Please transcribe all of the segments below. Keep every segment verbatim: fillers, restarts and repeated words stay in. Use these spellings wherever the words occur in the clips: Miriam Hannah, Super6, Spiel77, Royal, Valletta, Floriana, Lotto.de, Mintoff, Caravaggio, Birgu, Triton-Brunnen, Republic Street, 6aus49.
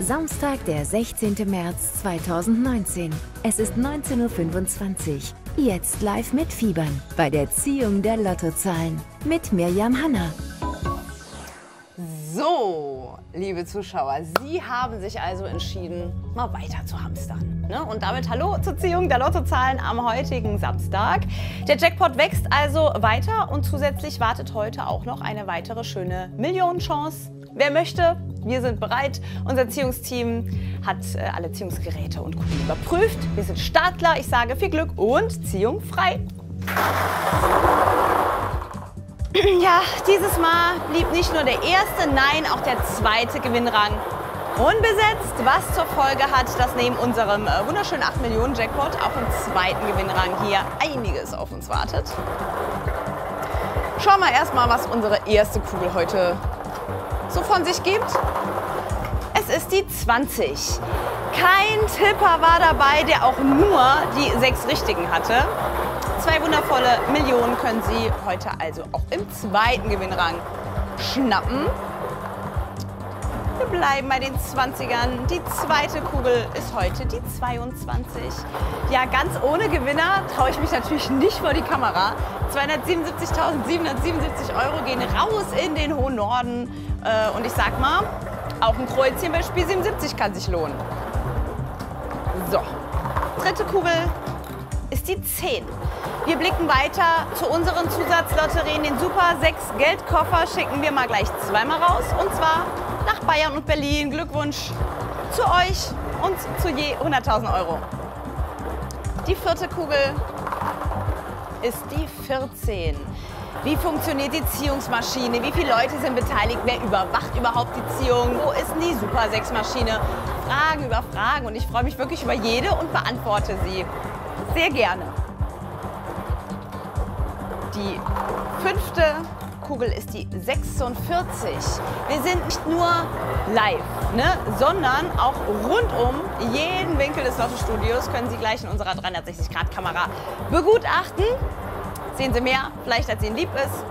Samstag, der sechzehnten März zweitausendneunzehn. Es ist neunzehn Uhr fünfundzwanzig. Jetzt live mit Fiebern bei der Ziehung der Lottozahlen mit Miriam Hannah. So, liebe Zuschauer, Sie haben sich also entschieden, mal weiter zu hamstern. Ne? Und damit hallo zur Ziehung der Lottozahlen am heutigen Samstag. Der Jackpot wächst also weiter und zusätzlich wartet heute auch noch eine weitere schöne Millionenchance. Wer möchte, wir sind bereit. Unser Ziehungsteam hat äh, alle Ziehungsgeräte und Kugeln überprüft. Wir sind startklar. Ich sage viel Glück und Ziehung frei. Ja, dieses Mal blieb nicht nur der erste, nein, auch der zweite Gewinnrang unbesetzt, was zur Folge hat, dass neben unserem äh, wunderschönen acht Millionen Jackpot auch im zweiten Gewinnrang hier einiges auf uns wartet. Schauen wir erstmal, was unsere erste Kugel heute so von sich gibt. Es ist die zwanzig. Kein Tipper war dabei, der auch nur die sechs Richtigen hatte. Zwei wundervolle Millionen können Sie heute also auch im zweiten Gewinnrang schnappen. Wir bleiben bei den zwanzigern. Die zweite Kugel ist heute die zweiundzwanzig. Ja, ganz ohne Gewinner traue ich mich natürlich nicht vor die Kamera. zweihundertsiebenundsiebzigtausendsiebenhundertsiebenundsiebzig Euro gehen raus in den hohen Norden. Und ich sag mal, auch ein Kreuzchen bei Spiel siebenundsiebzig kann sich lohnen. So, dritte Kugel ist die zehn. Wir blicken weiter zu unseren Zusatzlotterien. Den Super sechs Geldkoffer schicken wir mal gleich zweimal raus. Und zwar nach Bayern und Berlin. Glückwunsch zu euch und zu je hunderttausend Euro. Die vierte Kugel ist die vierzehn. Wie funktioniert die Ziehungsmaschine? Wie viele Leute sind beteiligt? Wer überwacht überhaupt die Ziehung? Wo ist denn die Super sechs Maschine? Fragen über Fragen. Und ich freue mich wirklich über jede und beantworte sie sehr gerne. Die fünfte Kugel ist die sechsundvierzig. Wir sind nicht nur live, ne, sondern auch rundum jeden Winkel des Lotto-Studios können Sie gleich in unserer dreihundertsechzig Grad Kamera begutachten. Sehen Sie mehr, vielleicht als Ihnen lieb ist.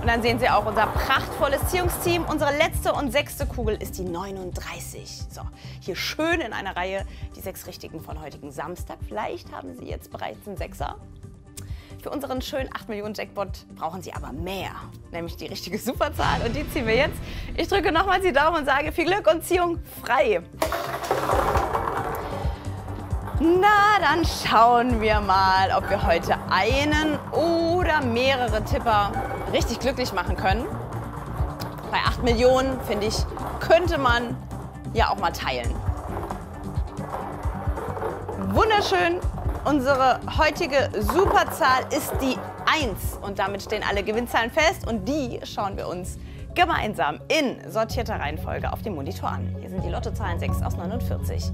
Und dann sehen Sie auch unser prachtvolles Ziehungsteam. Unsere letzte und sechste Kugel ist die neununddreißig. So, hier schön in einer Reihe die sechs Richtigen von heutigen Samstag. Vielleicht haben Sie jetzt bereits einen Sechser. Für unseren schönen acht Millionen Jackpot brauchen Sie aber mehr, nämlich die richtige Superzahl. Und die ziehen wir jetzt. Ich drücke nochmals die Daumen und sage viel Glück und Ziehung frei. Na, dann schauen wir mal, ob wir heute einen oder mehrere Tipper richtig glücklich machen können. Bei acht Millionen, finde ich, könnte man ja auch mal teilen. Wunderschön. Unsere heutige Superzahl ist die eins und damit stehen alle Gewinnzahlen fest und die schauen wir uns gemeinsam in sortierter Reihenfolge auf dem Monitor an. Hier sind die Lottozahlen sechs aus neunundvierzig.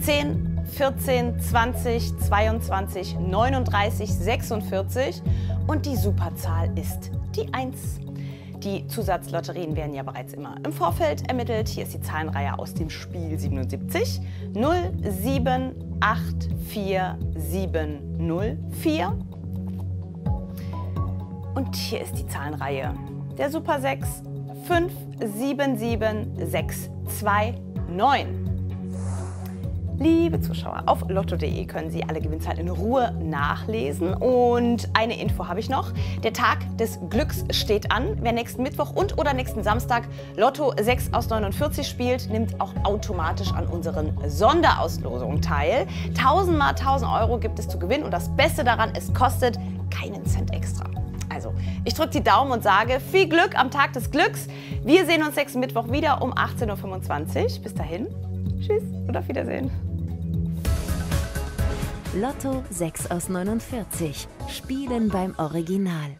zehn, vierzehn, zwanzig, zweiundzwanzig, neununddreißig, sechsundvierzig und die Superzahl ist die eins. Die Zusatzlotterien werden ja bereits immer im Vorfeld ermittelt. Hier ist die Zahlenreihe aus dem Spiel siebenundsiebzig. null, sieben, acht, vier, sieben, null, vier. Und hier ist die Zahlenreihe der Super sechs. fünf, sieben, sieben, sechs, zwei, neun. Liebe Zuschauer, auf Lotto punkt de können Sie alle Gewinnzahlen in Ruhe nachlesen. Und eine Info habe ich noch. Der Tag des Glücks steht an. Wer nächsten Mittwoch und oder nächsten Samstag Lotto sechs aus neunundvierzig spielt, nimmt auch automatisch an unseren Sonderauslosungen teil. tausend mal tausend Euro gibt es zu gewinnen. Und das Beste daran, es kostet keinen Cent extra. Also, ich drücke die Daumen und sage viel Glück am Tag des Glücks. Wir sehen uns nächsten Mittwoch wieder um achtzehn Uhr fünfundzwanzig. Bis dahin, tschüss und auf Wiedersehen. Lotto sechs aus neunundvierzig. Spielen beim Original.